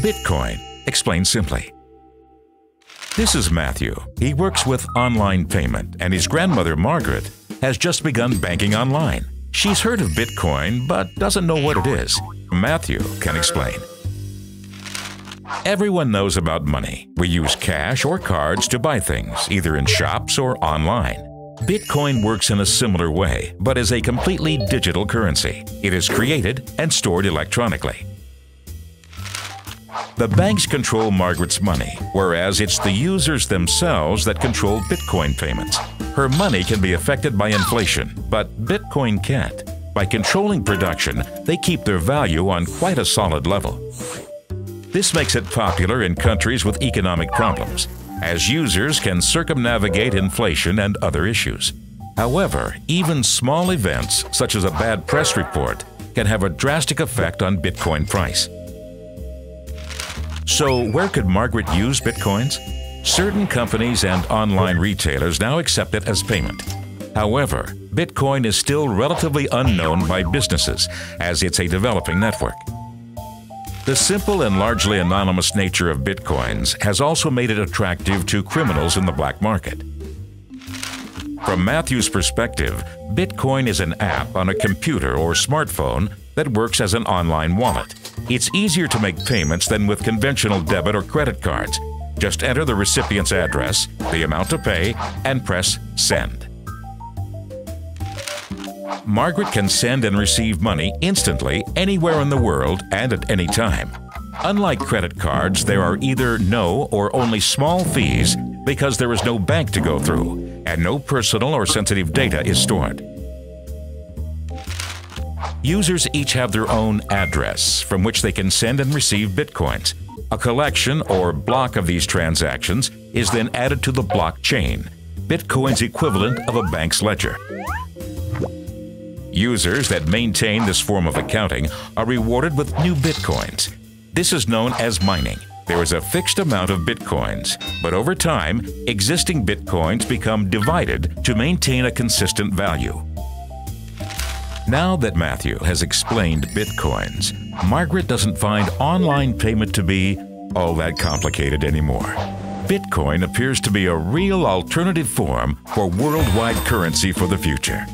Bitcoin, explained simply. This is Matthew. He works with online payment, and his grandmother, Margaret, has just begun banking online. She's heard of Bitcoin, but doesn't know what it is. Matthew can explain. Everyone knows about money. We use cash or cards to buy things, either in shops or online. Bitcoin works in a similar way, but is a completely digital currency. It is created and stored electronically. The banks control Margaret's money, whereas it's the users themselves that control Bitcoin payments. Her money can be affected by inflation, but Bitcoin can't. By controlling production, they keep their value on quite a solid level. This makes it popular in countries with economic problems, as users can circumnavigate inflation and other issues. However, even small events, such as a bad press report, can have a drastic effect on Bitcoin price. So, where could Margaret use Bitcoins? Certain companies and online retailers now accept it as payment. However, Bitcoin is still relatively unknown by businesses, as it's a developing network. The simple and largely anonymous nature of Bitcoins has also made it attractive to criminals in the black market. From Matthew's perspective, Bitcoin is an app on a computer or smartphone that works as an online wallet. It's easier to make payments than with conventional debit or credit cards. Just enter the recipient's address, the amount to pay, and press send. Margaret can send and receive money instantly anywhere in the world and at any time. Unlike credit cards, there are either no or only small fees because there is no bank to go through and no personal or sensitive data is stored. Users each have their own address from which they can send and receive Bitcoins. A collection or block of these transactions is then added to the blockchain, Bitcoin's equivalent of a bank's ledger. Users that maintain this form of accounting are rewarded with new Bitcoins. This is known as mining. There is a fixed amount of Bitcoins, but over time, existing Bitcoins become divided to maintain a consistent value. Now that Matthew has explained Bitcoins, Margaret doesn't find online payment to be all that complicated anymore. Bitcoin appears to be a real alternative form for worldwide currency for the future.